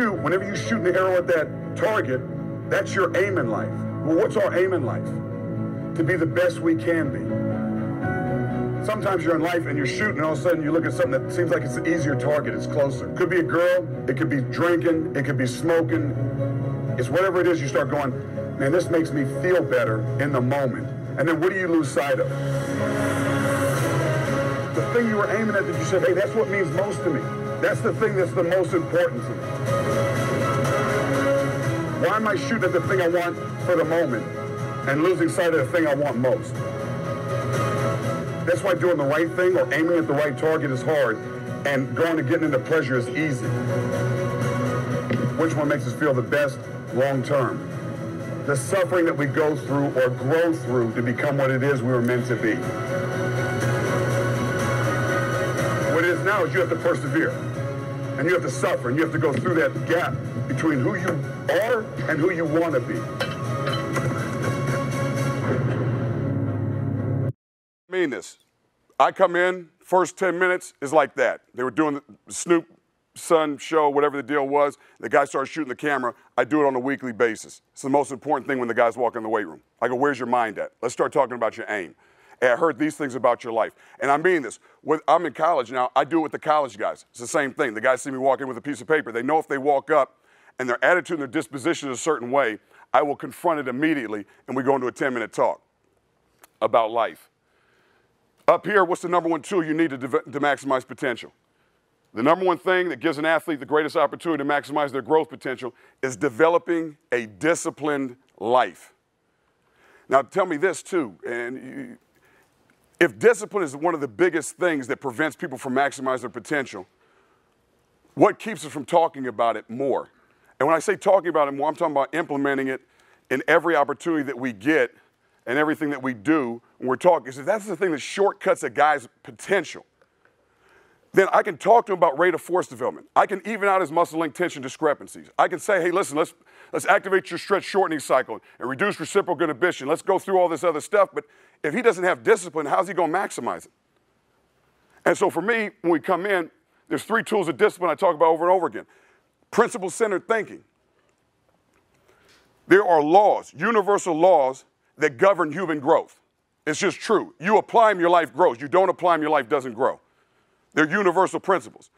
shoot, whenever you shoot an arrow at that target, that's your aim in life. Well, what's our aim in life? To be the best we can be. Sometimes you're in life and you're shooting, and all of a sudden you look at something that seems like it's an easier target, it's closer. It could be a girl, it could be drinking, it could be smoking. It's whatever it is, you start going, man, this makes me feel better in the moment. And then what do you lose sight of? The thing you were aiming at that you said, hey, that's what means most to me. That's the thing that's the most important to me. Why am I shooting at the thing I want for the moment and losing sight of the thing I want most? That's why doing the right thing or aiming at the right target is hard, and going to getting into pleasure is easy. Which one makes us feel the best long term? The suffering that we go through or grow through to become what it is we were meant to be. What it is now is you have to persevere. And you have to suffer, and you have to go through that gap between who you are and who you want to be. I mean this. I come in, first 10 minutes is like that. They were doing the Snoop Sun show, whatever the deal was. The guy started shooting the camera. I do it on a weekly basis. It's the most important thing when the guys walk in the weight room. I go, where's your mind at? Let's start talking about your aim. And I heard these things about your life. And I mean this. I'm in college now. I do it with the college guys. It's the same thing. The guys see me walk in with a piece of paper. They know if they walk up and their attitude and their disposition is a certain way, I will confront it immediately, and we go into a 10-minute talk about life. Up here, what's the number one tool you need to maximize potential? The number one thing that gives an athlete the greatest opportunity to maximize their growth potential is developing a disciplined life. Now, tell me this, too, and if discipline is one of the biggest things that prevents people from maximizing their potential, what keeps us from talking about it more? And when I say talking about it more, I'm talking about implementing it in every opportunity that we get and everything that we do when we're talking. So that's the thing that shortcuts a guy's potential. Then I can talk to him about rate of force development. I can even out his muscle-link tension discrepancies. I can say, hey, listen, let's activate your stretch shortening cycle and reduce reciprocal inhibition. Let's go through all this other stuff. But if he doesn't have discipline, how's he going to maximize it? And so for me, when we come in, there's three tools of discipline I talk about over and over again. Principle-centered thinking. There are laws, universal laws, that govern human growth. It's just true. You apply them, your life grows. You don't apply them, your life doesn't grow. They're universal principles.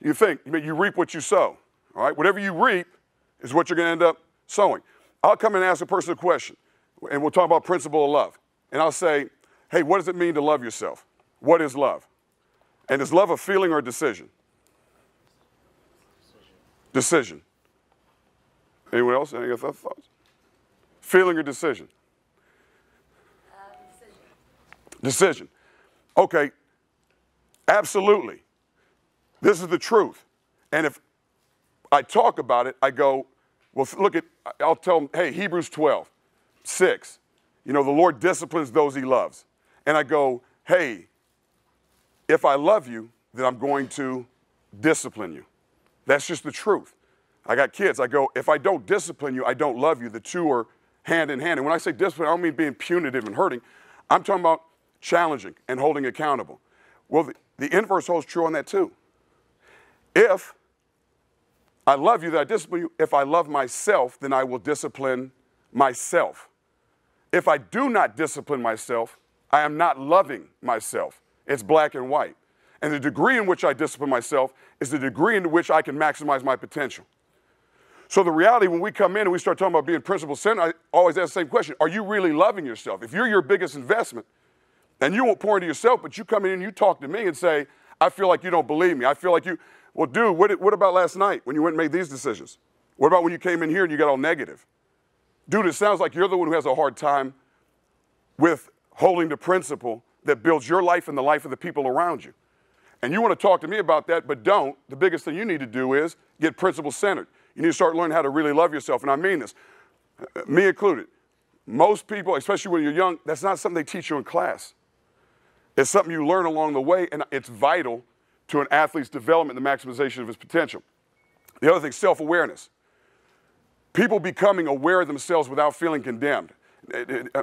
You think, you reap what you sow, all right? Whatever you reap is what you're going to end up sowing. I'll come and ask a person a question, and we'll talk about principle of love. And I'll say, hey, what does it mean to love yourself? What is love? And is love a feeling or a decision? Decision. Anyone else? Any other thoughts? Feeling or decision? Decision. Okay. Absolutely. This is the truth. And if I talk about it, I go, well, look at, I'll tell them, hey, Hebrews 12:6, you know, the Lord disciplines those he loves. And I go, hey, if I love you, then I'm going to discipline you. That's just the truth. I got kids. I go, if I don't discipline you, I don't love you. The two are hand in hand. And when I say discipline, I don't mean being punitive and hurting. I'm talking about challenging and holding accountable. Well, the inverse holds true on that too. If I love you, then I discipline you. If I love myself, then I will discipline myself. If I do not discipline myself, I am not loving myself. It's black and white. And the degree in which I discipline myself is the degree in which I can maximize my potential. So the reality, when we come in and we start talking about being principle-centered, I always ask the same question. Are you really loving yourself? If you're your biggest investment, and you won't pour into yourself, but you come in and you talk to me and say, I feel like you don't believe me. I feel like you, well, dude, what about last night when you went and made these decisions? What about when you came in here and you got all negative? Dude, it sounds like you're the one who has a hard time with holding the principle that builds your life and the life of the people around you. And you want to talk to me about that, but don't. The biggest thing you need to do is get principle-centered. You need to start learning how to really love yourself, and I mean this, me included. Most people, especially when you're young, that's not something they teach you in class. It's something you learn along the way, and it's vital to an athlete's development and the maximization of his potential. The other thing, self-awareness. People becoming aware of themselves without feeling condemned.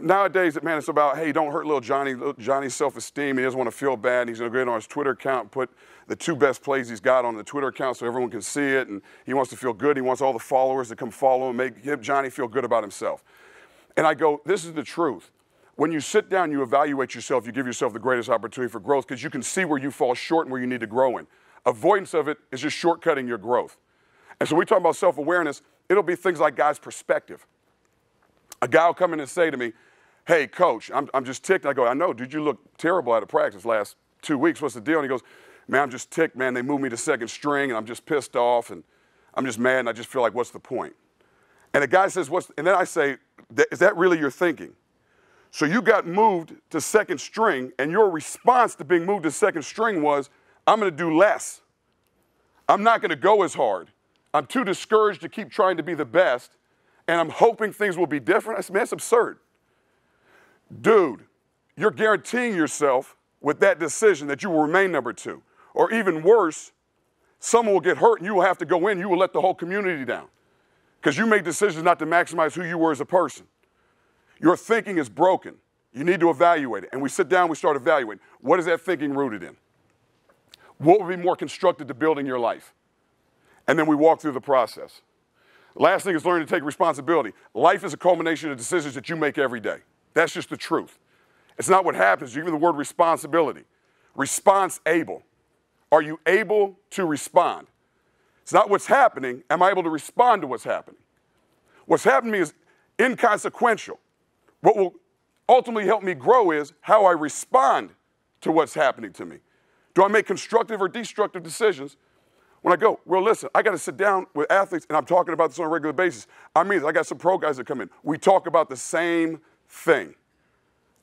Nowadays, man, it's about, hey, don't hurt little Johnny. Little Johnny's self-esteem. He doesn't want to feel bad. He's going to go on his Twitter account, put the 2 best plays he's got on the Twitter account so everyone can see it. And he wants to feel good. He wants all the followers to come follow him, make Johnny feel good about himself. And I go, this is the truth. When you sit down, you evaluate yourself. You give yourself the greatest opportunity for growth because you can see where you fall short and where you need to grow in. Avoidance of it is just shortcutting your growth. And so we talk about self-awareness. It'll be things like guys' perspective. A guy will come in and say to me, hey, coach, I'm just ticked. I go, I know, dude, you look terrible out of practice last 2 weeks. What's the deal? And he goes, man, I'm just ticked, man. They moved me to second string, and I'm just pissed off, and I'm just mad, and I just feel like, what's the point? And the guy says, and then I say, is that really your thinking? So you got moved to second string, and your response to being moved to second string was, I'm going to do less. I'm not going to go as hard. I'm too discouraged to keep trying to be the best, and I'm hoping things will be different. I said, man, that's absurd. Dude, you're guaranteeing yourself with that decision that you will remain number 2. Or even worse, someone will get hurt and you will have to go in. You will let the whole community down because you made decisions not to maximize who you were as a person. Your thinking is broken. You need to evaluate it. And we sit down, we start evaluating. What is that thinking rooted in? What would be more constructive to building your life? And then we walk through the process. Last thing is learning to take responsibility. Life is a culmination of decisions that you make every day. That's just the truth. It's not what happens. You give the word responsibility. Response able. Are you able to respond? It's not what's happening. Am I able to respond to what's happening? What's happening to me is inconsequential. What will ultimately help me grow is how I respond to what's happening to me. Do I make constructive or destructive decisions? When I go, well, listen, I got to sit down with athletes, and I'm talking about this on a regular basis. I mean, I got some pro guys that come in. We talk about the same thing.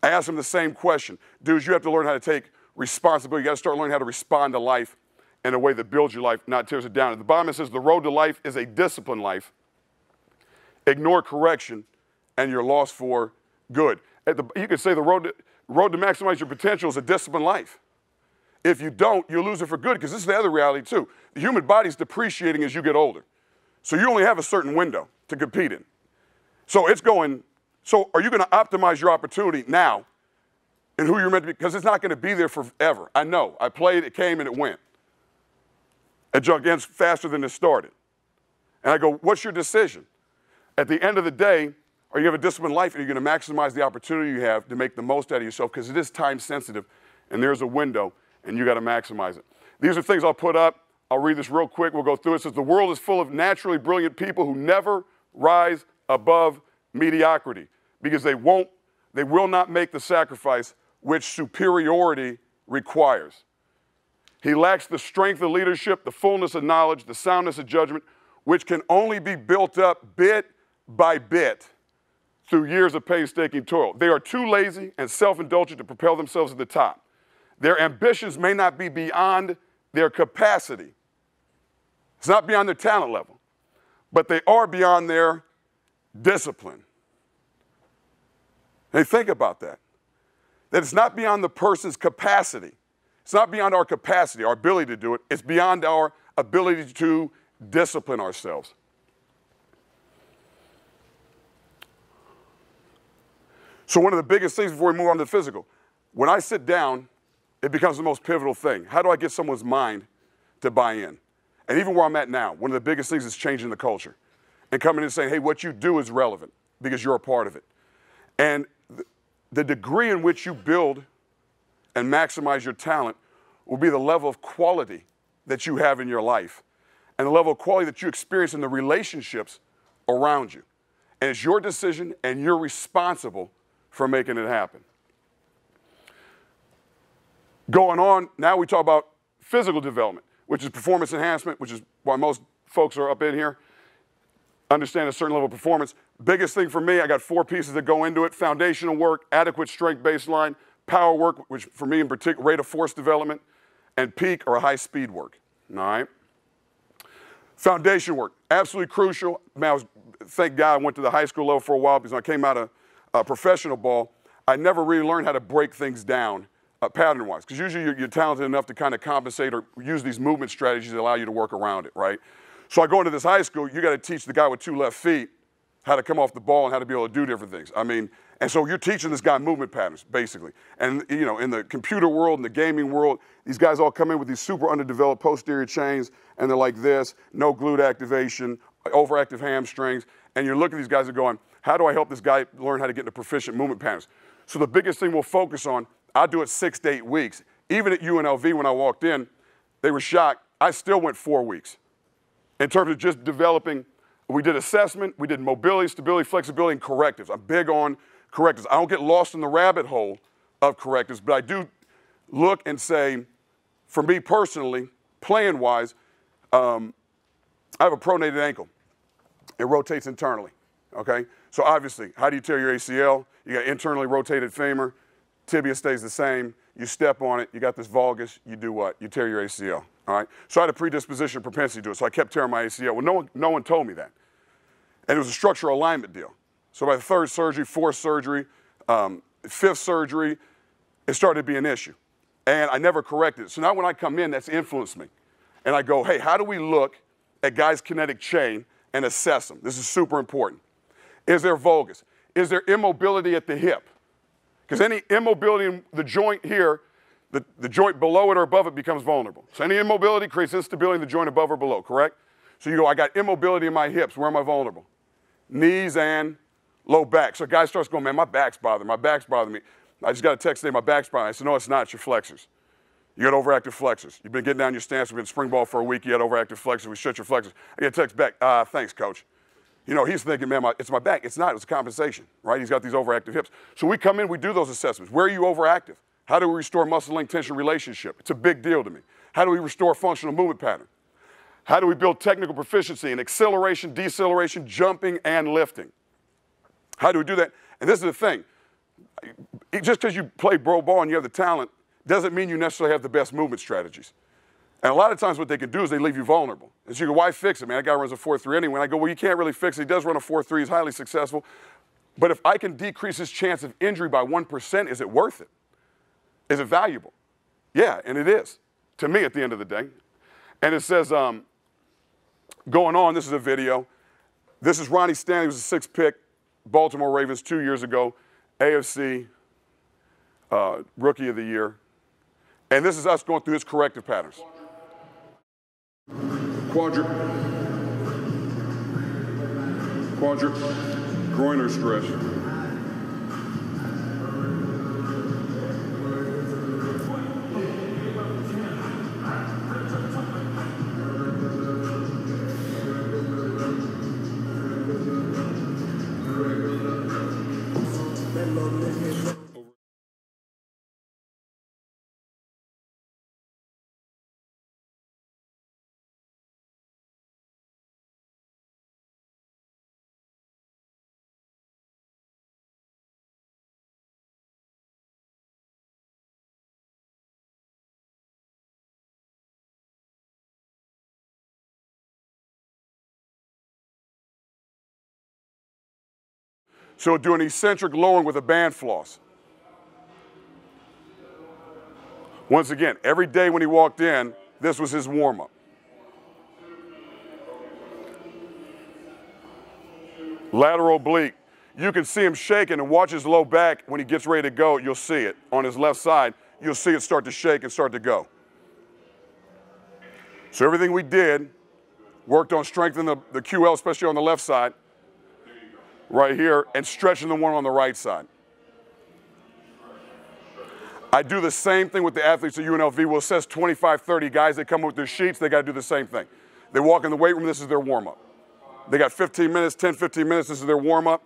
I ask them the same question. Dudes, you have to learn how to take responsibility. You got to start learning how to respond to life in a way that builds your life, not tears it down. At the bottom, it says the road to life is a disciplined life. Ignore correction, and you're lost for good. You could say the road to maximize your potential is a disciplined life. If you don't, you'll lose it for good, because this is the other reality, too. The human body's depreciating as you get older. So you only have a certain window to compete in. So are you going to optimize your opportunity now and who you're meant to be? Because it's not going to be there forever. I know. I played, it came, and it went. It jumped in faster than it started. And I go, what's your decision? At the end of the day, are you going to have a disciplined life, and you're going to maximize the opportunity you have to make the most out of yourself, because it is time sensitive, and there's a window, and you got to maximize it. These are things I'll put up. I'll read this real quick. We'll go through it. It says, the world is full of naturally brilliant people who never rise above mediocrity because they will not make the sacrifice which superiority requires. He lacks the strength of leadership, the fullness of knowledge, the soundness of judgment, which can only be built up bit by bit through years of painstaking toil. They are too lazy and self-indulgent to propel themselves to the top. Their ambitions may not be beyond their capacity. It's not beyond their talent level, but they are beyond their discipline. And think about that. That it's not beyond the person's capacity. It's not beyond our capacity, our ability to do it. It's beyond our ability to discipline ourselves. So one of the biggest things before we move on to the physical, when I sit down, it becomes the most pivotal thing. How do I get someone's mind to buy in? And even where I'm at now, one of the biggest things is changing the culture and coming in and saying, hey, what you do is relevant because you're a part of it. And the degree in which you build and maximize your talent will be the level of quality that you have in your life and the level of quality that you experience in the relationships around you. And it's your decision, and you're responsible for making it happen. Going on, now we talk about physical development, which is performance enhancement, which is why most folks are up in here, understand a certain level of performance. Biggest thing for me, I got 4 pieces that go into it: foundational work, adequate strength baseline, power work, which for me in particular, rate of force development, and peak or high speed work, all right? Foundation work, absolutely crucial. Man, thank God I went to the high school level for a while, because when I came out of professional ball, I never really learned how to break things down pattern-wise, because usually you're talented enough to kind of compensate or use these movement strategies that allow you to work around it, right? So I go into this high school, you got to teach the guy with 2 left feet how to come off the ball and how to be able to do different things. I mean, And so you're teaching this guy movement patterns, basically. And, you know, in the computer world, in the gaming world, these guys all come in with these super underdeveloped posterior chains, and they're like this, no glute activation, overactive hamstrings. And you're looking at these guys and going, how do I help this guy learn how to get into proficient movement patterns? So the biggest thing we'll focus on, I do it 6 to 8 weeks. Even at UNLV when I walked in, they were shocked. I still went 4 weeks. In terms of just developing, we did assessment, we did mobility, stability, flexibility, and correctives. I'm big on correctives. I don't get lost in the rabbit hole of correctives, but I do look and say, for me personally, playing-wise, I have a pronated ankle. It rotates internally, okay? So obviously, how do you tear your ACL? You got internally rotated femur, tibia stays the same, you step on it, you got this valgus, you do what? You tear your ACL, all right? So I had a predisposition propensity to it, so I kept tearing my ACL. Well, no one told me that. And it was a structural alignment deal. So by the third surgery, fourth surgery, fifth surgery, it started to be an issue. And I never corrected it. So now when I come in, that's influenced me. And I go, hey, how do we look at guys' kinetic chain and assess them? This is super important. Is there valgus? Is there immobility at the hip? Because any immobility in the joint here, the joint below it or above it becomes vulnerable. So any immobility creates instability in the joint above or below, correct? So you go, I got immobility in my hips. Where am I vulnerable? Knees and low back. So a guy starts going, man, my back's bothering me. My back's bothering me. I just got a text today, my back's bothering me. I said, no, it's not. It's your flexors. You got overactive flexors. You've been getting down your stance. We've been spring ball for a week. You had overactive flexors. We shut your flexors. I get a text back. Thanks, coach. You know, he's thinking, man, it's my back. It's not. It was a compensation, right? He's got these overactive hips. So we come in, we do those assessments. Where are you overactive? How do we restore muscle-link tension relationship? It's a big deal to me. How do we restore functional movement pattern? How do we build technical proficiency in acceleration, deceleration, jumping, and lifting? How do we do that? And this is the thing. Just because you play pro ball and you have the talent doesn't mean you necessarily have the best movement strategies. And a lot of times what they can do is they leave you vulnerable. And so you go, why fix it, man? That guy runs a 4.3 anyway. And I go, well, you can't really fix it. He does run a 4.3. He's highly successful. But if I can decrease his chance of injury by 1%, is it worth it? Is it valuable? Yeah, and it is, to me, at the end of the day. And it says, going on, this is a video. This is Ronnie Stanley. He was a sixth pick, Baltimore Ravens 2 years ago, AFC Rookie of the Year. And this is us going through his corrective patterns. Quadrip, groin or stretch. So we'll do an eccentric lowering with a band floss. Once again, every day when he walked in, this was his warm-up. Lateral oblique. You can see him shaking and watch his low back. When he gets ready to go, you'll see it. On his left side, you'll see it start to shake and start to go. So everything we did worked on strengthening the QL, especially on the left side. Right here, and stretching the one on the right side. I do the same thing with the athletes at UNLV. We'll assess 25, 30 guys. They come with their sheets. They got to do the same thing. They walk in the weight room. This is their warm-up. They got 15 minutes, 10, 15 minutes. This is their warm-up.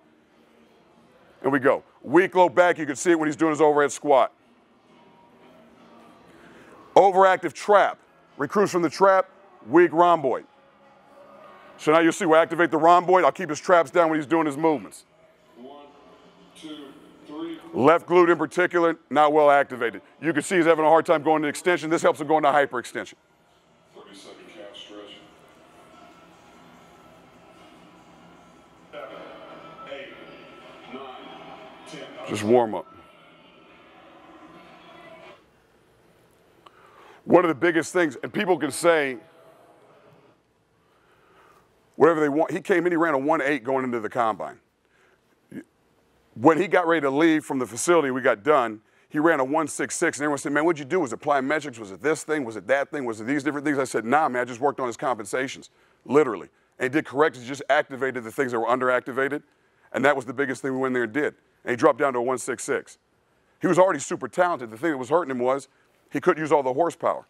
And we go. Weak low back. You can see it when he's doing his overhead squat. Overactive trap. Recruits from the trap. Weak rhomboid. So now you'll see we activate the rhomboid. I'll keep his traps down when he's doing his movements. One, two, three. Left glute in particular, not well activated. You can see he's having a hard time going to extension. This helps him go into hyperextension. 30-second calf stretch. 7, 8, 9, 10. Just warm up. One of the biggest things, and people can say whatever they want. He came in, he ran a 1.8 going into the combine. When he got ready to leave from the facility, we got done, he ran a 166, and everyone said, man, what'd you do? Was it plyometrics? Was it this thing? Was it that thing? Was it these different things? I said, nah, man, I just worked on his compensations, literally. And he did corrections, just activated the things that were underactivated, and that was the biggest thing we went in there and did. And he dropped down to a 166. He was already super talented. The thing that was hurting him was he couldn't use all the horsepower.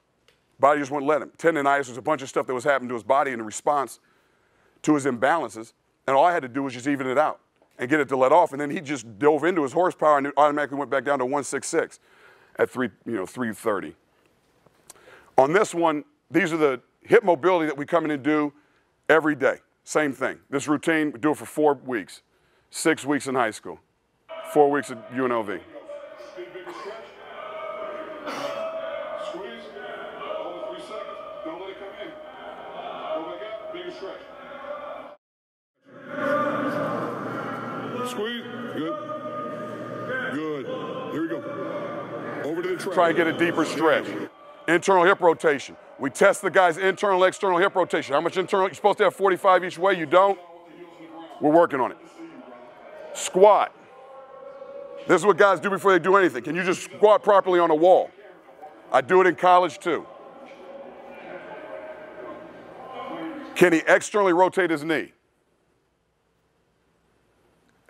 Body just wouldn't let him. Tendonitis was a bunch of stuff that was happening to his body in response to his imbalances, and all I had to do was just even it out and get it to let off, and then he just dove into his horsepower and it automatically went back down to 166 at 330. On this one, these are the hip mobility that we come in and do every day. Same thing. This routine, we do it for 4 weeks, 6 weeks in high school, 4 weeks at UNLV. Try and get a deeper stretch. Internal hip rotation. We test the guy's internal, external hip rotation. How much internal? You're supposed to have 45 each way. You don't? We're working on it. Squat. This is what guys do before they do anything. Can you just squat properly on a wall? I do it in college too. Can he externally rotate his knee?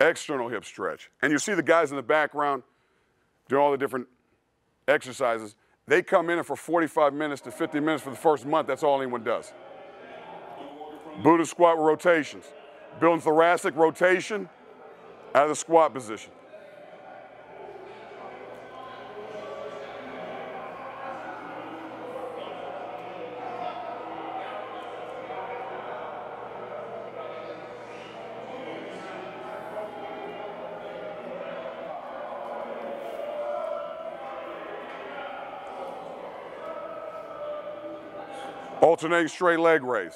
External hip stretch. And you see the guys in the background doing all the different exercises. They come in and for 45 minutes to 50 minutes for the first month, that's all anyone does. Buddha squat with rotations. Building thoracic rotation out of the squat position. Alternating straight leg raise.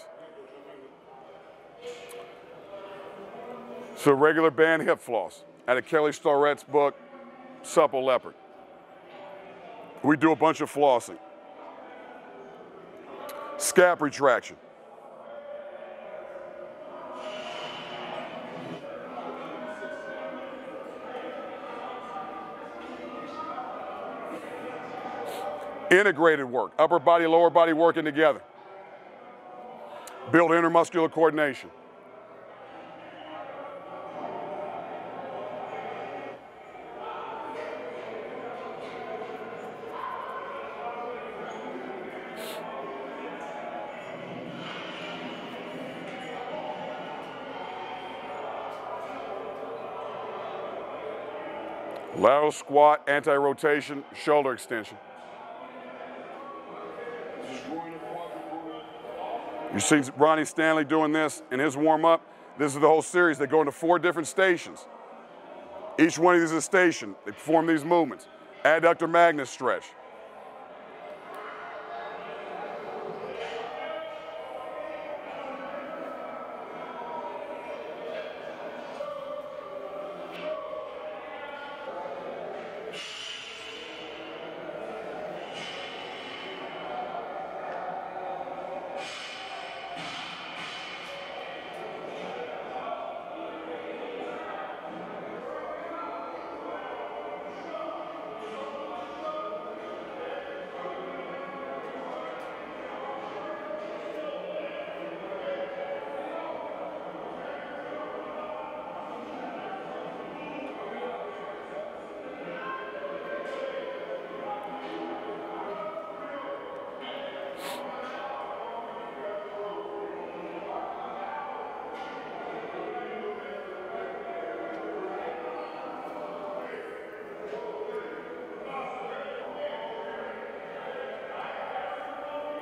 So regular band hip floss out of Kelly Starrett's book, Supple Leopard. We do a bunch of flossing. Scap retraction. Integrated work, upper body, lower body working together. Build intermuscular coordination. Lateral squat, anti-rotation, shoulder extension. You see Ronnie Stanley doing this in his warm-up. This is the whole series. They go into 4 different stations. Each one of these is a station. They perform these movements. Adductor magnus stretch.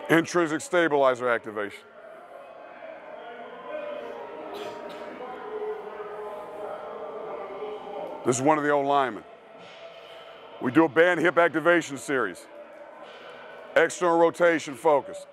Intrinsic stabilizer activation. This is one of the old linemen. We do a band hip activation series. External rotation focus.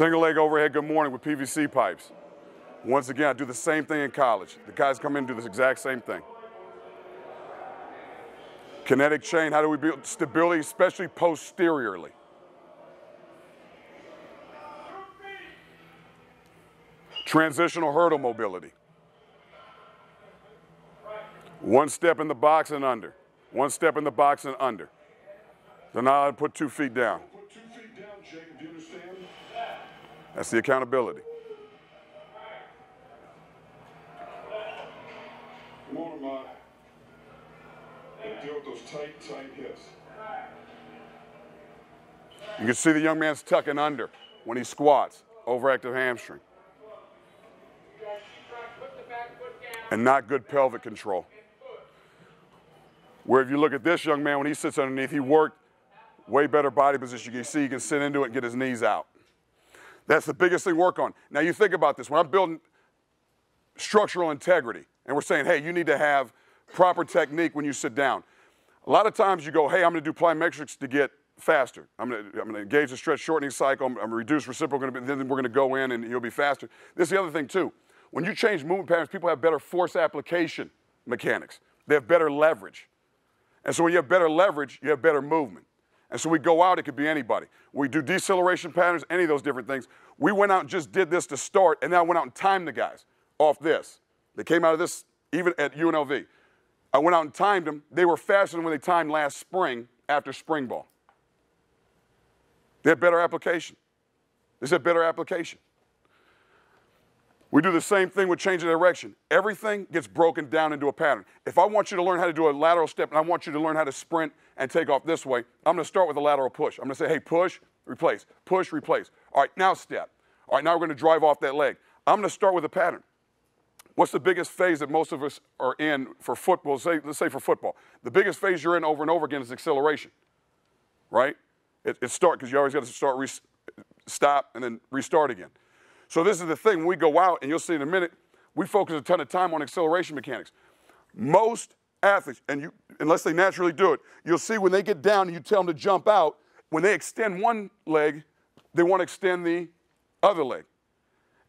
Single leg overhead good morning with PVC pipes. Once again, I do the same thing in college. The guys come in and do this exact same thing. Kinetic chain, how do we build stability, especially posteriorly? Transitional hurdle mobility. One step in the box and under. One step in the box and under. Then I'll put 2 feet down. Put 2 feet down, Jacob, do you understand? That's the accountability. Come on, Mike. Deal with those tight hips. You can see the young man's tucking under when he squats, overactive hamstring. And not good pelvic control. Where if you look at this young man, when he sits underneath, he worked way better body position. You can see he can sit into it and get his knees out. That's the biggest thing to work on. Now you think about this. When I'm building structural integrity, and we're saying, hey, you need to have proper technique when you sit down. A lot of times you go, hey, I'm going to do plyometrics to get faster. I'm going to engage the stretch shortening cycle. I'm going to reduce reciprocal. Then we're going to go in and you'll be faster. This is the other thing, too. When you change movement patterns, people have better force application mechanics. They have better leverage. And so when you have better leverage, you have better movement. And so we go out, it could be anybody. We do deceleration patterns, any of those different things. We went out and just did this to start, and then I went out and timed the guys off this. They came out of this even at UNLV. I went out and timed them. They were faster than when they timed last spring after spring ball. They had better application. This had better application. We do the same thing with change of direction. Everything gets broken down into a pattern. If I want you to learn how to do a lateral step and I want you to learn how to sprint and take off this way, I'm going to start with a lateral push. I'm going to say, hey, push, replace, push, replace. All right, now step. All right, now we're going to drive off that leg. I'm going to start with a pattern. What's the biggest phase that most of us are in for football? Let's say for football. The biggest phase you're in over and over again is acceleration, right? It's start because you always got to start, stop, and then restart again. So this is the thing, when we go out, and you'll see in a minute, we focus a ton of time on acceleration mechanics. Most athletes, and you, unless they naturally do it, you'll see when they get down and you tell them to jump out, when they extend one leg, they want to extend the other leg.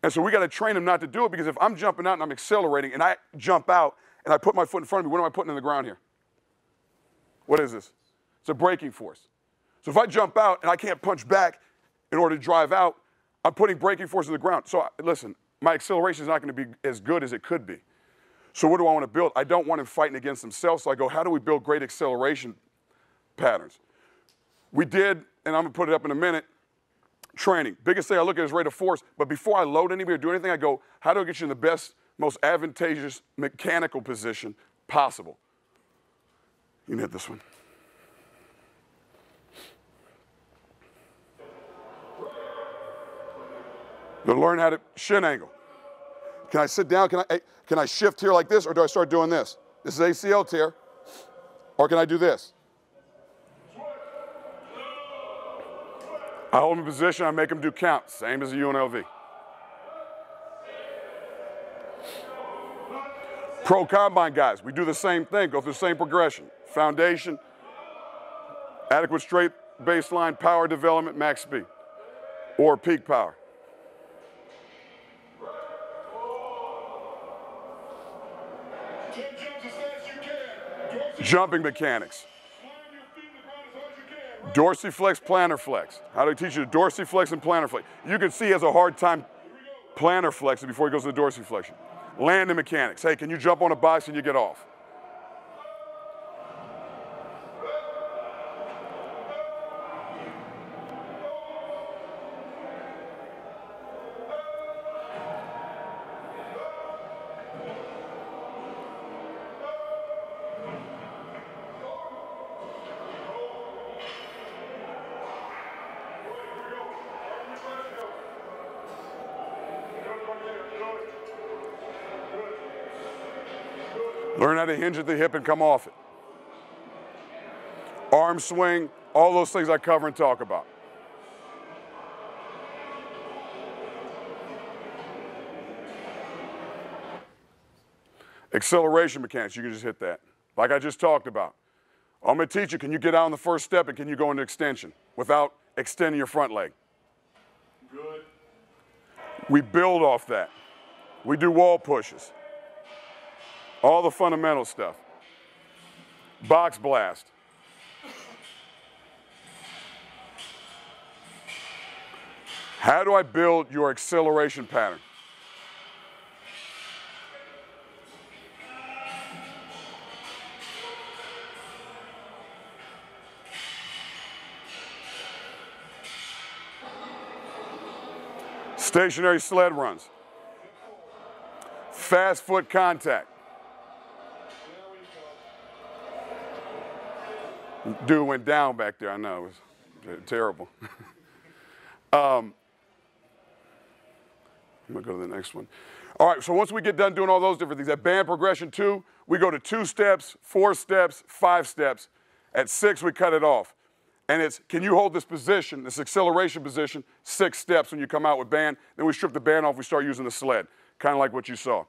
And so we got to train them not to do it, because if I'm jumping out and I'm accelerating and I jump out and I put my foot in front of me, what am I putting in the ground here? What is this? It's a braking force. So if I jump out and I can't punch back in order to drive out, I'm putting braking force in the ground. So listen, my acceleration is not going to be as good as it could be. So what do I want to build? I don't want them fighting against themselves. So I go, how do we build great acceleration patterns? We did, and I'm going to put it up in a minute, training. Biggest thing I look at is rate of force. But before I load anybody or do anything, I go, how do I get you in the best, most advantageous mechanical position possible? You can hit this one. You'll learn how to shin angle. Can I sit down? Can I shift here like this, or do I start doing this? This is ACL tear. Or can I do this? I hold them in position, I make them do counts, same as the UNLV. Pro combine guys, we do the same thing, go through the same progression. Foundation, adequate straight baseline, power development, max speed, or peak power. Jumping mechanics. Dorsiflex, plantar flex. How do I teach you to dorsiflex and plantar flex? You can see he has a hard time plantar flexing before he goes to the dorsiflexion. Landing mechanics. Hey, can you jump on a box and you get off? Learn how to hinge at the hip and come off it. Arm swing, all those things I cover and talk about. Acceleration mechanics, you can just hit that. Like I just talked about. I'm going to teach you, can you get out on the first step and can you go into extension without extending your front leg? Good. We build off that. We do wall pushes. All the fundamental stuff. Box blast. How do I build your acceleration pattern? Stationary sled runs. Fast foot contact. Dude went down back there, I know, it was terrible. I'm gonna go to the next one. All right, so once we get done doing all those different things, at band progression 2, we go to 2 steps, 4 steps, 5 steps. At 6, we cut it off. And it's, can you hold this position, this acceleration position, 6 steps when you come out with band. Then we strip the band off, we start using the sled, kind of like what you saw.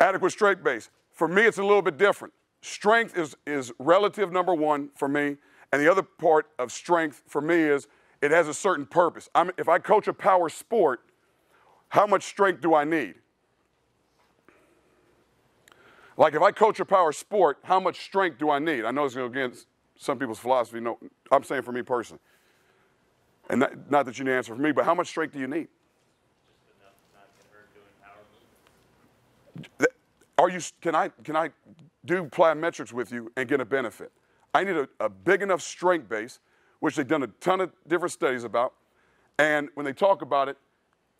Adequate strength base. For me, it's a little bit different. Strength is relative number one for me, and the other part of strength for me is it has a certain purpose. If I coach a power sport, how much strength do I need? Like if I coach a power sport, how much strength do I need? I know it's against some people's philosophy. No, I'm saying for me personally. And not that you need to answer for me, but how much strength do you need? Just enough to not get hurt doing power movement. Are you, can I do plyometrics with you and get a benefit? I need a big enough strength base, which they've done a ton of different studies about. And when they talk about it,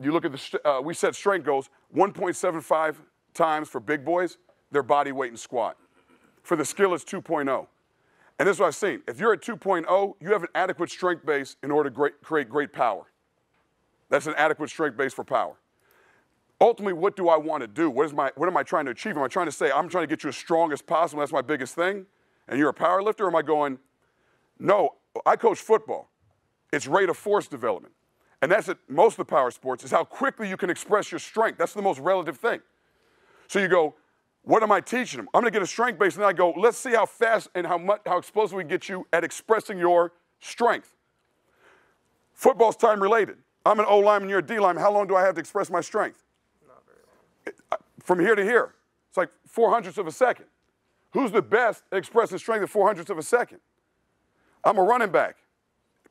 you look at the, we set strength goals, 1.75 times for big boys, their body weight and squat. For the skill, it's 2.0. And this is what I've seen. If you're at 2.0, you have an adequate strength base in order to create great power. That's an adequate strength base for power. Ultimately, what do I want to do? What am I trying to achieve? Am I trying to say, I'm trying to get you as strong as possible, that's my biggest thing, and you're a power lifter? Or am I going, no, I coach football. It's rate of force development. And that's at most of the power sports, is how quickly you can express your strength. That's the most relative thing. So you go, what am I teaching them? I'm going to get a strength base, and then I go, let's see how fast and how explosive we can get you at expressing your strength. Football's time related. I'm an O lineman, you're a D lineman. How long do I have to express my strength? From here to here. It's like 0.04 of a second. Who's the best at expressing strength at 0.04 of a second? I'm a running back.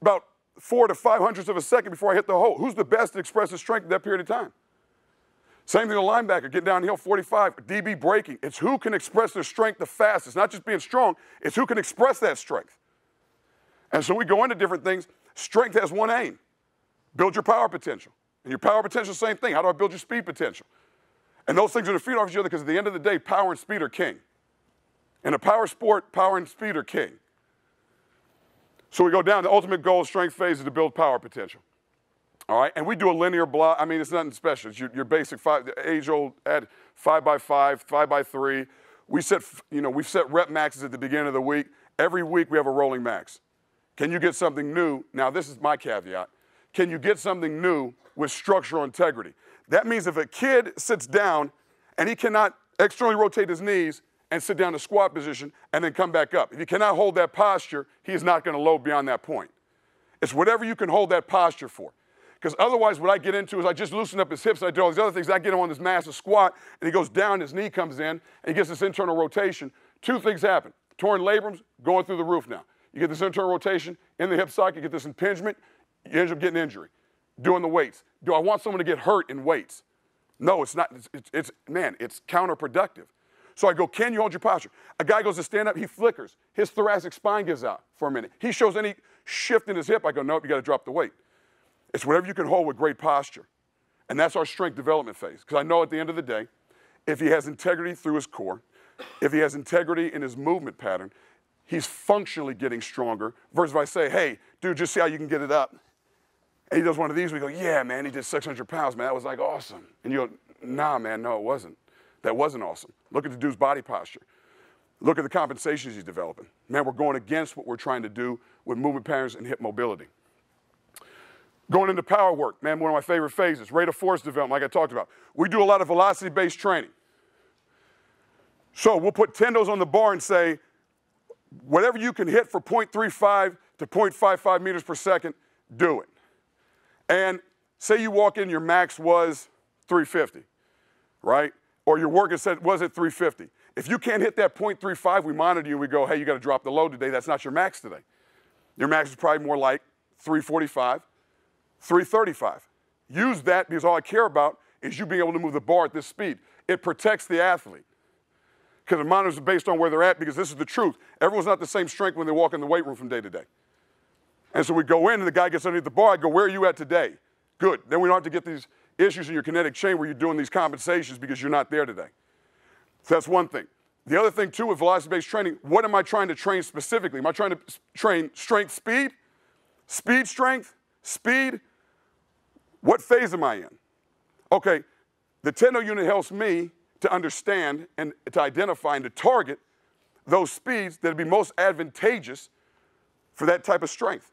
About 0.04 to 0.05 of a second before I hit the hole. Who's the best at expressing strength at that period of time? Same thing with a linebacker, getting downhill 45, DB breaking. It's who can express their strength the fastest. Not just being strong, it's who can express that strength. And so we go into different things. Strength has one aim. Build your power potential. And your power potential, same thing. How do I build your speed potential? And those things are to feed off each other because at the end of the day, power and speed are king. In a power sport, power and speed are king. So we go down. The ultimate goal of strength phase is to build power potential. All right? And we do a linear block. I mean, it's nothing special. It's your basic age-old at 5x5, 5x3. We set, you know, we've set rep maxes at the beginning of the week. Every week we have a rolling max. Can you get something new? Now, this is my caveat. Can you get something new with structural integrity? That means if a kid sits down and he cannot externally rotate his knees and sit down to squat position and then come back up. If he cannot hold that posture, he is not going to load beyond that point. It's whatever you can hold that posture for. Because otherwise what I get into is I just loosen up his hips and I do all these other things. I get him on this massive squat and he goes down, his knee comes in, and he gets this internal rotation. 2 things happen. Torn labrums, going through the roof now. You get this internal rotation in the hip socket, you get this impingement, you end up getting injury. Doing the weights. Do I want someone to get hurt in weights? No, it's not. Man, it's counterproductive. So I go, can you hold your posture? A guy goes to stand up, he flickers. His thoracic spine gives out for a minute. He shows any shift in his hip. I go, nope, you got to drop the weight. It's whatever you can hold with great posture. And that's our strength development phase. Because I know at the end of the day, if he has integrity through his core, if he has integrity in his movement pattern, he's functionally getting stronger versus if I say, hey, dude, just see how you can get it up. And he does one of these, we go, yeah, man, he did 600 pounds, man. That was like awesome. And you go, nah, man, no, it wasn't. That wasn't awesome. Look at the dude's body posture. Look at the compensations he's developing. Man, we're going against what we're trying to do with movement patterns and hip mobility. Going into power work, man, one of my favorite phases, rate of force development, like I talked about. We do a lot of velocity-based training. So we'll put tendos on the bar and say, whatever you can hit for 0.35 to 0.55 meters per second, do it. And Say you walk in, your max was 350, right? Or your worker said, was it 350? If you can't hit that 0.35, we monitor you. We go, hey, you got to drop the load today. That's not your max today. Your max is probably more like 345, 335. Use that because all I care about is you being able to move the bar at this speed. It protects the athlete because the monitors are based on where they're at, because this is the truth. Everyone's not the same strength when they walk in the weight room from day to day. And so we go in and the guy gets underneath the bar. I go, where are you at today? Good. Then we don't have to get these issues in your kinetic chain where you're doing these compensations because you're not there today. So that's one thing. The other thing, too, with velocity-based training, what am I trying to train specifically? Am I trying to train strength, speed? Speed, strength, speed? What phase am I in? Okay, the Tendo unit helps me to understand and to identify and to target those speeds that would be most advantageous for that type of strength.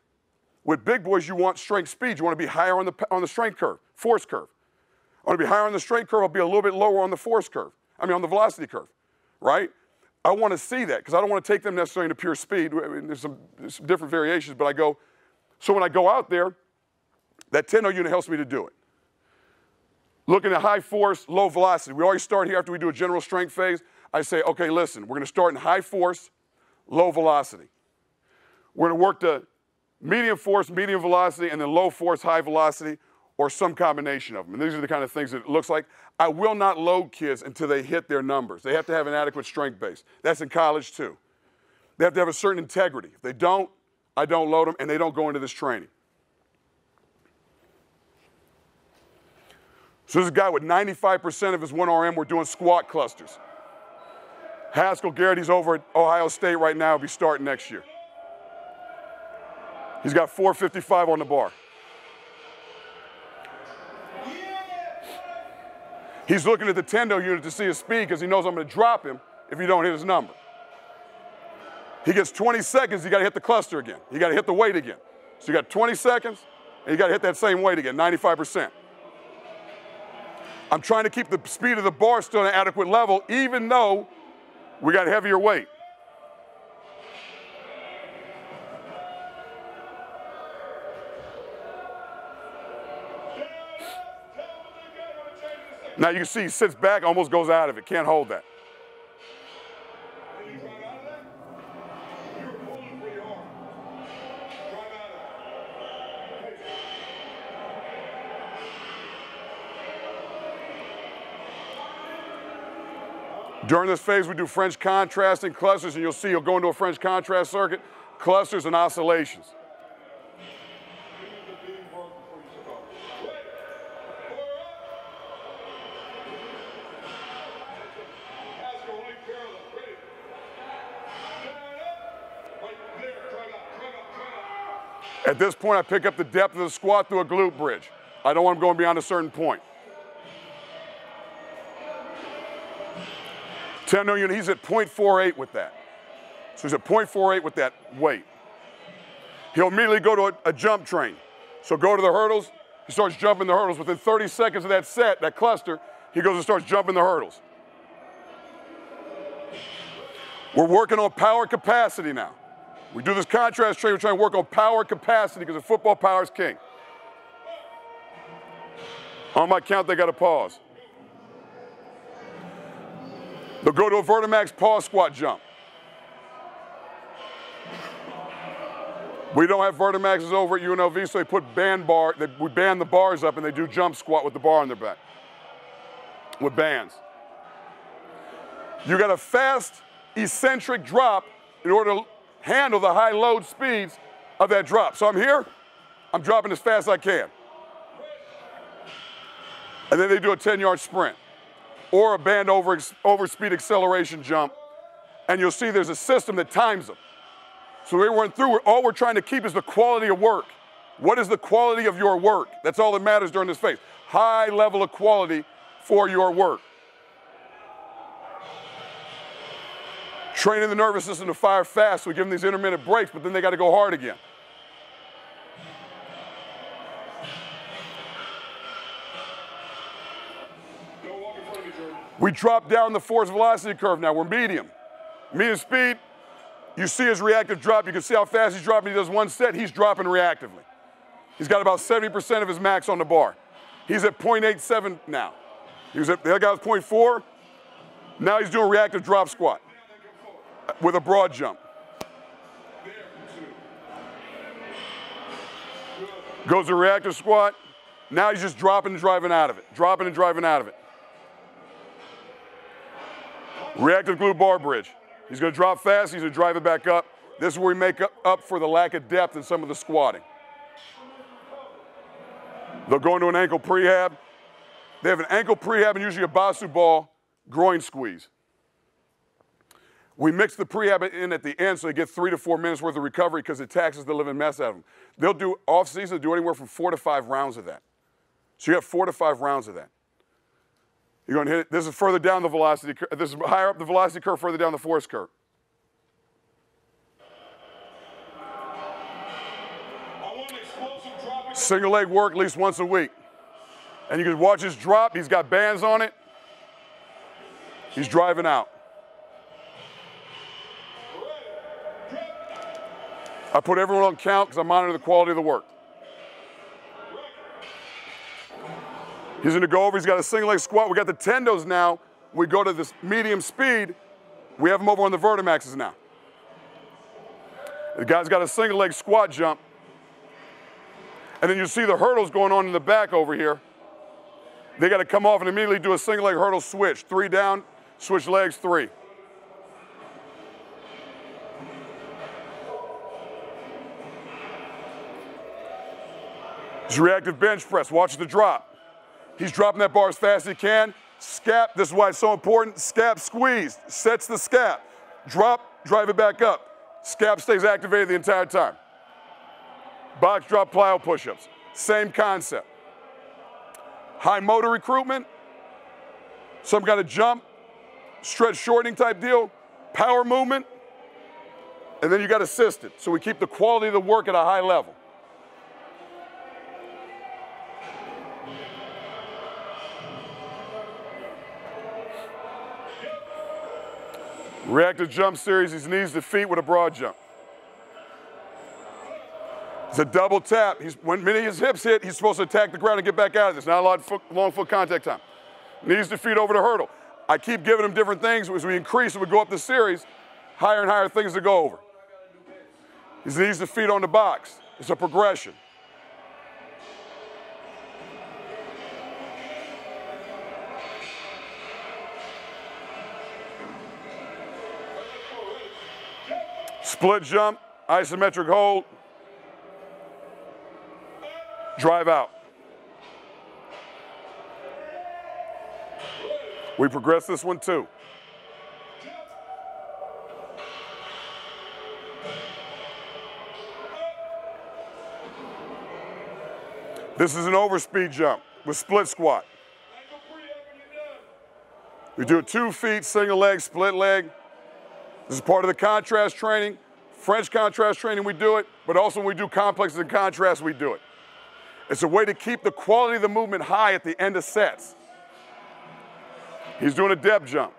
With big boys, you want strength speed. You want to be higher on the strength curve, force curve. I want to be higher on the strength curve. I'll be a little bit lower on the force curve. I mean, on the velocity curve, right? I want to see that because I don't want to take them necessarily into pure speed. I mean, there's some different variations, but I go. So when I go out there, that Tendo unit helps me to do it. Looking at high force, low velocity. We always start here after we do a general strength phase. I say, okay, listen, we're going to start in high force, low velocity. We're going to work to medium force, medium velocity, and then low force, high velocity, or some combination of them. And these are the kind of things that it looks like. I will not load kids until they hit their numbers. They have to have an adequate strength base. That's in college, too. They have to have a certain integrity. If they don't, I don't load them, and they don't go into this training. So this is a guy with 95% of his 1RM. We're doing squat clusters. Haskell Garrett, he's over at Ohio State right now. He'll be starting next year. He's got 455 on the bar. He's looking at the Tendo unit to see his speed because he knows I'm going to drop him if he don't hit his number. He gets 20 seconds, you got to hit the cluster again. You got to hit the weight again. So you got 20 seconds, and you got to hit that same weight again, 95%. I'm trying to keep the speed of the bar still at an adequate level, even though we got heavier weight. Now you can see he sits back, almost goes out of it, can't hold that. During this phase, we do French contrast and clusters, and you'll see he'll go into a French contrast circuit, clusters and oscillations. At this point, I pick up the depth of the squat through a glute bridge. I don't want him going beyond a certain point. Tendo unit, he's at 0.48 with that. So he's at 0.48 with that weight. He'll immediately go to a jump train. So go to the hurdles, he starts jumping the hurdles. Within 30 seconds of that set, that cluster, he goes and starts jumping the hurdles. We're working on power capacity now. We do this contrast training, we're trying to work on power capacity because in football, power is king. On my count, they got to pause. They'll go to a Vertimax pause squat jump. We don't have Vertimaxes over at UNLV, so they put we band the bars up and they do jump squat with the bar on their back, with bands. You got a fast, eccentric drop in order to handle the high load speeds of that drop. So I'm here, I'm dropping as fast as I can. And then they do a 10-yard sprint or a band over speed acceleration jump. And you'll see there's a system that times them. So we run through, all we're trying to keep is the quality of work. What is the quality of your work? That's all that matters during this phase. High level of quality for your work. Training the nervous system to fire fast, so we give them these intermittent breaks, but then they got to go hard again. We drop down the force velocity curve now. We're medium. Medium speed, you see his reactive drop. You can see how fast he's dropping. He does one set, he's dropping reactively. He's got about 70% of his max on the bar. He's at 0.87 now. He was at, the other guy was 0.4. Now he's doing reactive drop squat with a broad jump. Goes to reactive squat. Now he's just dropping and driving out of it. Dropping and driving out of it. Reactive glute bar bridge. He's going to drop fast. He's going to drive it back up. This is where we make up for the lack of depth in some of the squatting. They'll go into an ankle prehab. They have an ankle prehab and usually a Basu ball groin squeeze. We mix the prehab in at the end so they get 3 to 4 minutes worth of recovery because it taxes the living mess out of them. They'll do off-season, do anywhere from 4 to 5 rounds of that. So you have 4 to 5 rounds of that. You're going to hit it. This is further down the velocity curve. This is higher up the velocity curve, further down the force curve. Single leg work at least once a week. And you can watch his drop. He's got bands on it. He's driving out. I put everyone on count because I monitor the quality of the work. He's going to go over. He's got a single leg squat. We got the tendos now. We go to this medium speed. We have him over on the Vertimaxes now. The guy's got a single leg squat jump. And then you see the hurdles going on in the back over here. They got to come off and immediately do a single leg hurdle switch. 3 down, switch legs, 3. It's reactive bench press. Watch the drop. He's dropping that bar as fast as he can. Scap, this is why it's so important. Scap squeezed, sets the scap. Drop, drive it back up. Scap stays activated the entire time. Box drop plyo push-ups, same concept. High motor recruitment, some kind of jump, stretch shortening type deal, power movement, and then you got assisted. So we keep the quality of the work at a high level. Reactive jump series, he's knees to feet with a broad jump. It's a double tap. When many of his hips hit, he's supposed to attack the ground and get back out of this. Not a lot of long foot contact time. Knees to feet over the hurdle. I keep giving him different things. As we increase, we go up the series, higher and higher things to go over. His knees to feet on the box. It's a progression. Split jump, isometric hold. Drive out. We progress this one too. This is an overspeed jump with split squat. We do a 2 feet, single leg, split leg. This is part of the contrast training. French contrast training, we do it, but also when we do complexes and contrast, we do it. It's a way to keep the quality of the movement high at the end of sets. He's doing a depth jump.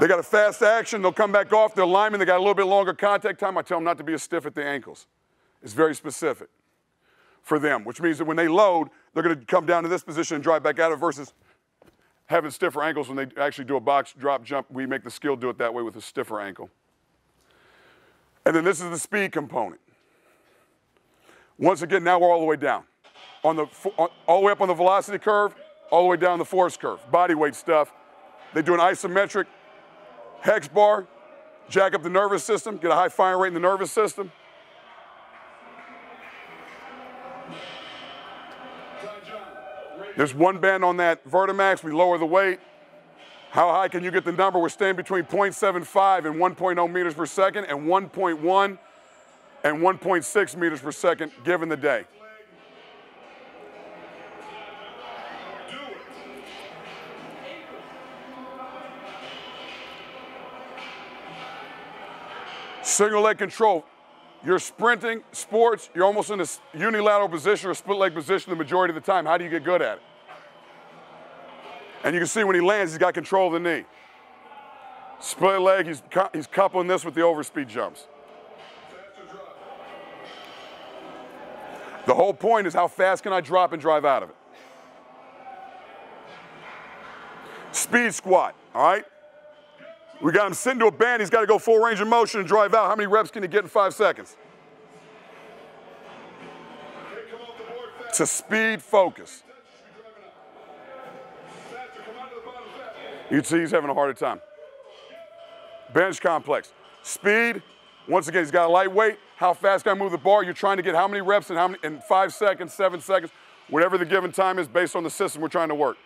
They got a fast action. They'll come back off. They're linemen. They got a little bit longer contact time. I tell them not to be as stiff at the ankles. It's very specific for them, which means that when they load, they're going to come down to this position and drive back out of it versus having stiffer ankles when they actually do a box drop jump. We make the skill do it that way with a stiffer ankle. And then this is the speed component. Once again, now we're all the way down. All the way up on the velocity curve, all the way down the force curve, body weight stuff. They do an isometric hex bar, jack up the nervous system, get a high firing rate in the nervous system. There's one band on that Vertimax, we lower the weight. How high can you get the number? We're staying between 0.75 and 1.0 meters per second and 1.1. and 1.6 meters per second, given the day. Single leg control. You're sprinting, sports, you're almost in a unilateral position or split leg position the majority of the time. How do you get good at it? And you can see when he lands, he's got control of the knee. Split leg, he's coupling this with the overspeed jumps. The whole point is how fast can I drop and drive out of it? Speed squat, all right? We got him sitting to a band. He's got to go full range of motion and drive out. How many reps can he get in 5 seconds? It's a speed focus. You can see he's having a harder time. Bench complex. Speed. Once again, he's got a light weight. How fast can I move the bar? You're trying to get how many reps in, 5 seconds, 7 seconds, whatever the given time is based on the system we're trying to work.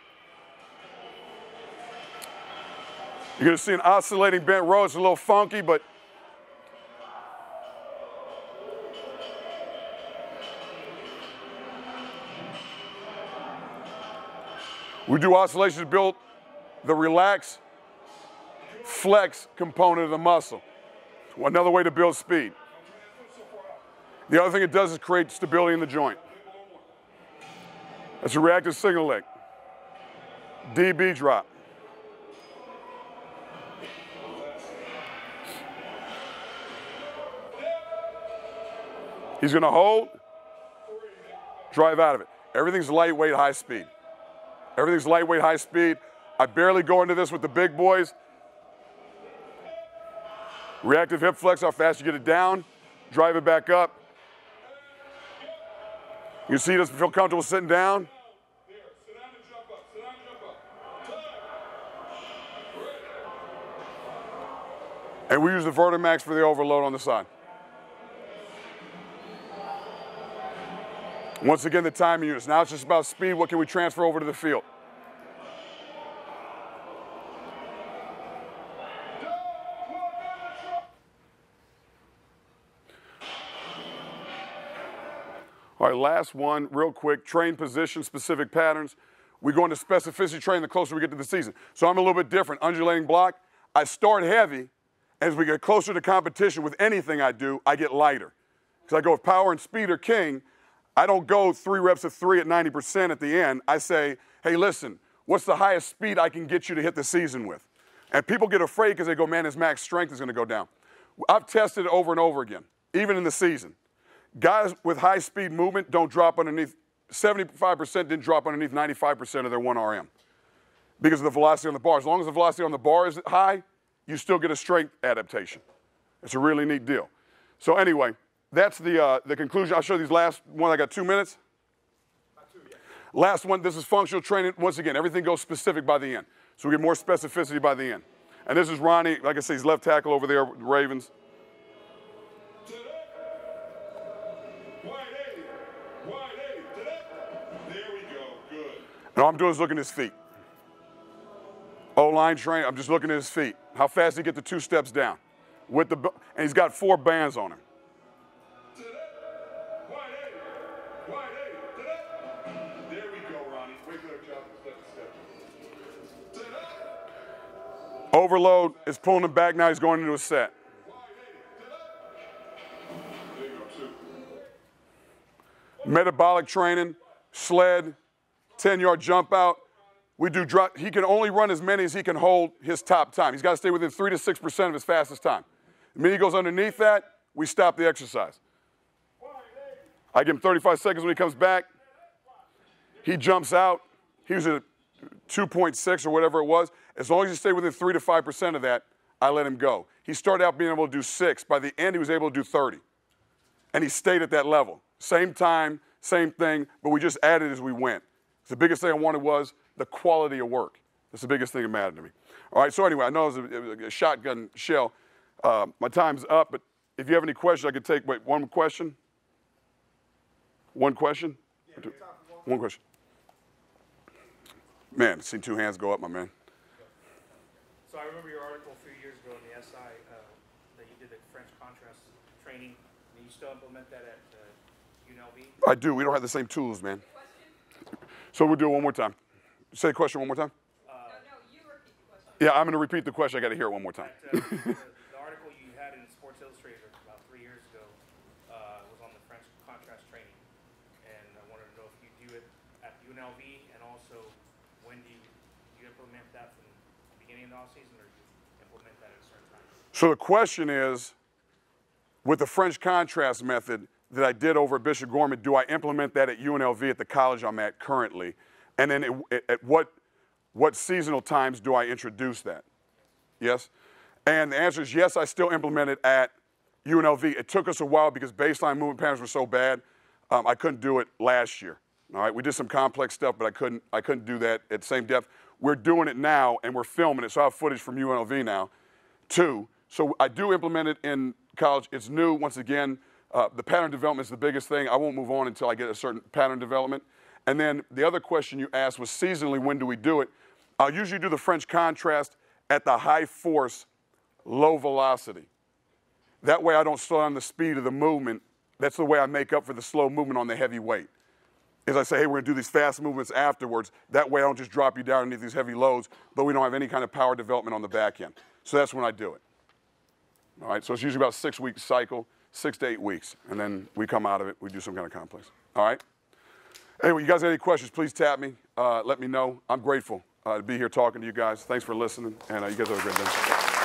You're going to see an oscillating bent row. It's a little funky, but we do oscillations to build the relax, flex component of the muscle. Another way to build speed. The other thing it does is create stability in the joint. That's a reactive single leg. DB drop. He's going to hold, drive out of it. Everything's lightweight, high speed. Everything's lightweight, high speed. I barely go into this with the big boys. Reactive hip flex, how fast you get it down, drive it back up. You see he doesn't feel comfortable sitting down. And we use the Vertimax for the overload on the side. Once again, the timing units. Now it's just about speed. What can we transfer over to the field? All right, last one, real quick. Train position-specific patterns. We go into specificity training the closer we get to the season. So I'm a little bit different. Undulating block. I start heavy. As we get closer to competition with anything I do, I get lighter. Because I go with power and speed are king. I don't go 3 reps of 3 at 90% at the end. I say, hey, listen, what's the highest speed I can get you to hit the season with? And people get afraid because they go, man, his max strength is going to go down. I've tested it over and over again, even in the season. Guys with high speed movement don't drop underneath, 75% didn't drop underneath 95% of their 1RM because of the velocity on the bar. As long as the velocity on the bar is high, you still get a strength adaptation. It's a really neat deal. So anyway, that's the conclusion. I'll show these last one. I got 2 minutes. Last one, this is functional training. Once again, everything goes specific by the end. So we get more specificity by the end. And this is Ronnie. Like I said, he's left tackle over there, the Ravens. And all I'm doing is looking at his feet. O-line train, I'm just looking at his feet. How fast he get the 2 steps down. With the, and he's got 4 bands on him. Overload is pulling him back. Now he's going into a set. Metabolic training, sled, 10-yard jump out. We do drop. He can only run as many as he can hold his top time. He's got to stay within 3 to 6% of his fastest time. The minute he goes underneath that, we stop the exercise. I give him 35 seconds when he comes back. He jumps out. He was at 2.6 or whatever it was. As long as you stay within 3 to 5% of that, I let him go. He started out being able to do 6. By the end, he was able to do 30. And he stayed at that level. Same time, same thing, but we just added as we went. The biggest thing I wanted was the quality of work. That's the biggest thing that mattered to me. All right, so anyway, I know it was a shotgun shell. My time's up, but if you have any questions, I could take, wait, one question? One question? Yeah, one question. Man, I've seen 2 hands go up, my man. So I remember your article a few years ago in the SI that you did the French contrast training. Do you still implement that at UNLV? I do. We don't have the same tools, man. So we'll do it one more time. Say the question one more time. No, you repeat the question. Yeah, I'm going to repeat the question. I got to hear it one more time. The article you had in Sports Illustrated about 3 years ago was on the French contrast training, and I wanted to know if you do it at UNLV, and also when do you implement that from the beginning of the offseason, or do you implement that at a certain time? So the question is, with the French contrast method, that I did over at Bishop Gorman, do I implement that at UNLV at the college I'm at currently? And then at what seasonal times do I introduce that? Yes? And the answer is yes, I still implement it at UNLV. It took us a while because baseline movement patterns were so bad, I couldn't do it last year. All right, we did some complex stuff, but I couldn't do that at the same depth. We're doing it now, and we're filming it, so I have footage from UNLV now, too. So I do implement it in college. It's new. Once again, the pattern development is the biggest thing. I won't move on until I get a certain pattern development. And then the other question you asked was seasonally, when do we do it? I'll usually do the French contrast at the high force, low velocity. That way I don't slow down the speed of the movement. That's the way I make up for the slow movement on the heavy weight. Is I say, hey, we're gonna do these fast movements afterwards. That way I don't just drop you down underneath these heavy loads, but we don't have any kind of power development on the back end. So that's when I do it. All right, so it's usually about a 6-week cycle, 6 to 8 weeks, and then we come out of it, we do some kind of complex. All right? Anyway, you guys have any questions, please tap me, let me know. I'm grateful to be here talking to you guys. Thanks for listening, and you guys have a great day.